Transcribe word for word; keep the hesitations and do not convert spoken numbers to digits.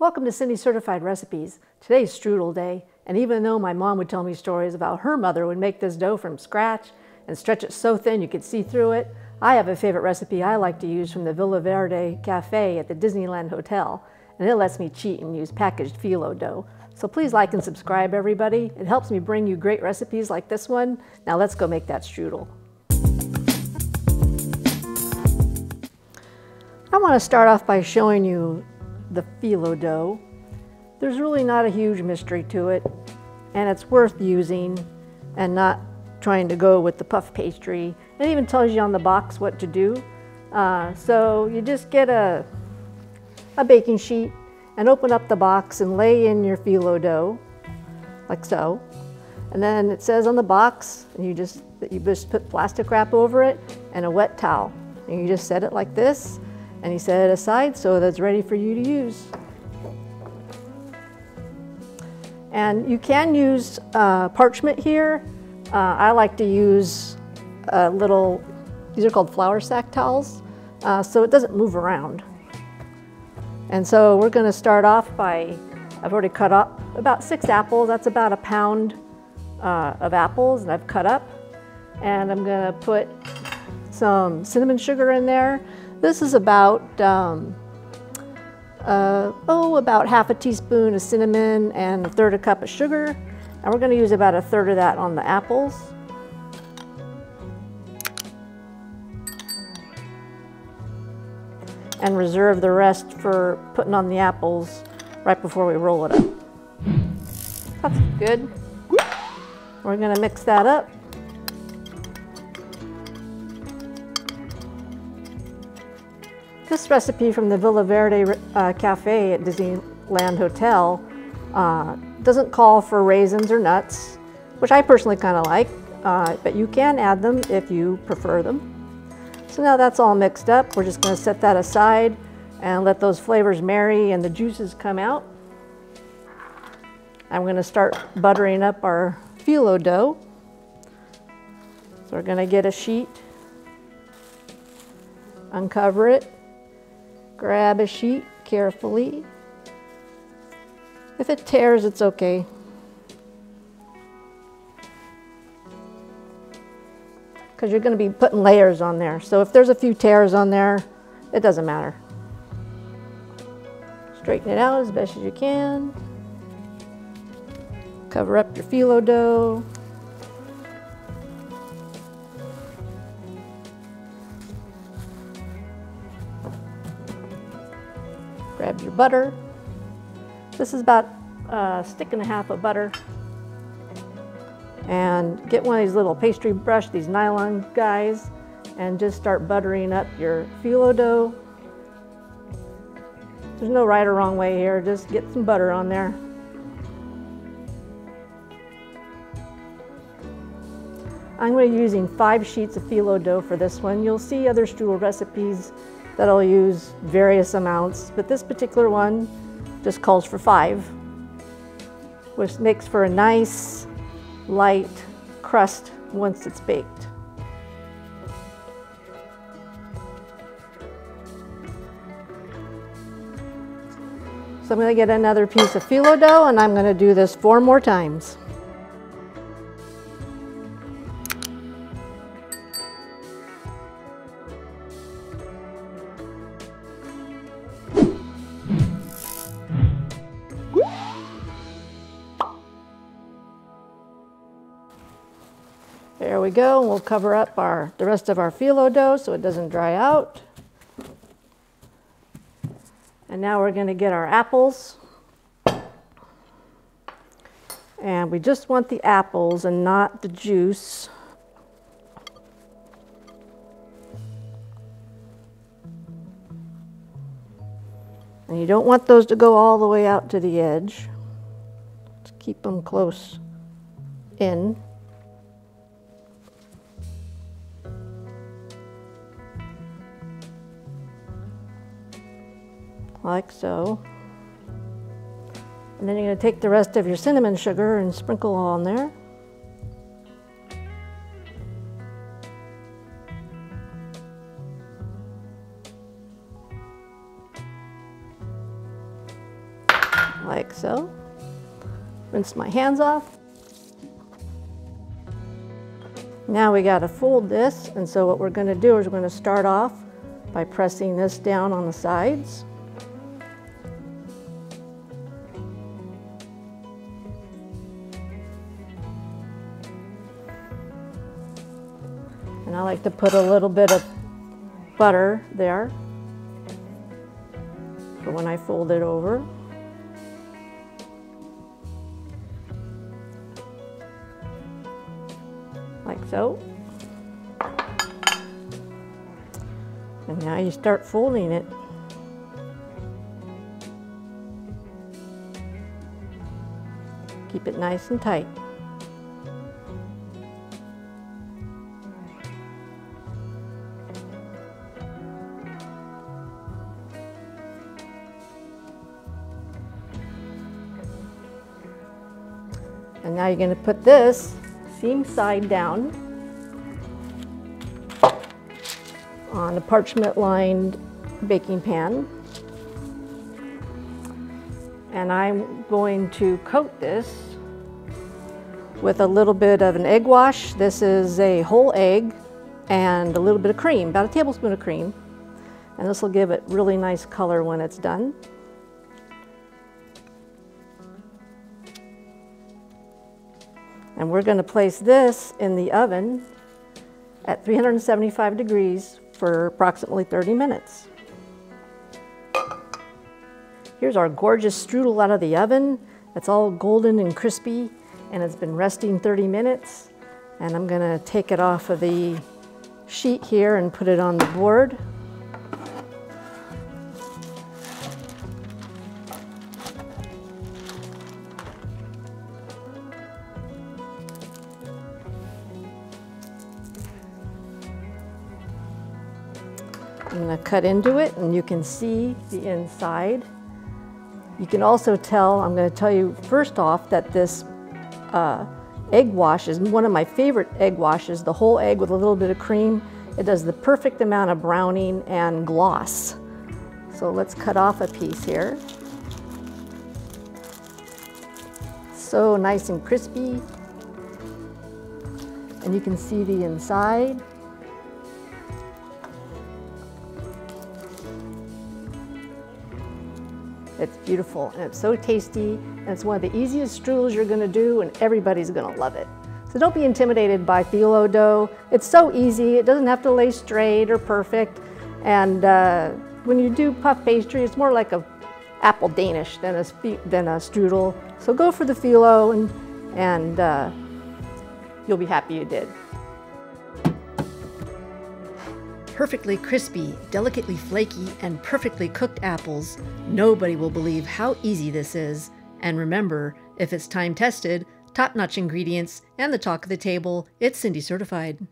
Welcome to Cindy Certified Recipes. Today's strudel day, and even though my mom would tell me stories about her mother would make this dough from scratch and stretch it so thin you could see through it, I have a favorite recipe I like to use from the Villa Verde Cafe at the Disneyland Hotel, and it lets me cheat and use packaged phyllo dough. So please like and subscribe, everybody. It helps me bring you great recipes like this one. Now let's go make that strudel. I want to start off by showing you the phyllo dough. There's really not a huge mystery to it, and it's worth using and not trying to go with the puff pastry. It even tells you on the box what to do. Uh, so you just get a, a baking sheet and open up the box and lay in your phyllo dough, like so. And then it says on the box, and you just, you just put plastic wrap over it and a wet towel. And you just set it like this, and you set it aside so that's ready for you to use. And you can use uh, parchment here. Uh, I like to use a little, these are called flour sack towels, uh, so it doesn't move around. And so we're gonna start off by, I've already cut up about six apples, that's about a pound uh, of apples that I've cut up. And I'm gonna put some cinnamon sugar in there. This is about, um, uh, oh, about half a teaspoon of cinnamon and a third a cup of sugar. And we're gonna use about a third of that on the apples. And reserve the rest for putting on the apples right before we roll it up. That's good. We're gonna mix that up. This recipe from the Villa Verde uh, Cafe at Disneyland Hotel uh, doesn't call for raisins or nuts, which I personally kind of like, uh, but you can add them if you prefer them. So now that's all mixed up. We're just going to set that aside and let those flavors marry and the juices come out. I'm going to start buttering up our phyllo dough. So we're going to get a sheet, uncover it, grab a sheet carefully. If it tears, it's okay. Because you're going to be putting layers on there. So if there's a few tears on there, it doesn't matter. Straighten it out as best as you can. Cover up your phyllo dough. Grab your butter. This is about a stick and a half of butter. And get one of these little pastry brush, these nylon guys, and just start buttering up your phyllo dough. There's no right or wrong way here, just get some butter on there. I'm going to be using five sheets of phyllo dough for this one. You'll see other strudel recipes that'll use various amounts, but this particular one just calls for five, which makes for a nice, light crust once it's baked. So I'm gonna get another piece of phyllo dough, and I'm gonna do this four more times. There we go, and we'll cover up our, the rest of our phyllo dough so it doesn't dry out. And now we're gonna get our apples. And we just want the apples and not the juice. And you don't want those to go all the way out to the edge. Let's keep them close in. Like so. And then you're going to take the rest of your cinnamon sugar and sprinkle on there. like so. Rinse my hands off. Now we gotta fold this, and so what we're gonna do is we're gonna start off by pressing this down on the sides. And I like to put a little bit of butter there for when I fold it over. Like so. And now you start folding it. Keep it nice and tight. And now you're going to put this seam side down on a parchment lined baking pan. And I'm going to coat this with a little bit of an egg wash. This is a whole egg and a little bit of cream, about a tablespoon of cream. And this will give it really nice color when it's done. And we're going to place this in the oven at three seventy-five degrees for approximately thirty minutes. Here's our gorgeous strudel out of the oven. It's all golden and crispy, and it's been resting thirty minutes. And I'm going to take it off of the sheet here and put it on the board. I'm going to cut into it, and you can see the inside. You can also tell, I'm going to tell you first off that this uh, egg wash is one of my favorite egg washes, the whole egg with a little bit of cream. It does the perfect amount of browning and gloss. So let's cut off a piece here. So nice and crispy. And you can see the inside. It's beautiful, and it's so tasty, and it's one of the easiest strudels you're gonna do, and everybody's gonna love it. So don't be intimidated by phyllo dough. It's so easy, it doesn't have to lay straight or perfect, and uh, when you do puff pastry, it's more like a apple Danish than a, than a strudel. So go for the phyllo, and, and uh, you'll be happy you did. Perfectly crispy, delicately flaky, and perfectly cooked apples. Nobody will believe how easy this is. And remember, if it's time tested, top-notch ingredients, and the talk of the table, it's Cindy Certified.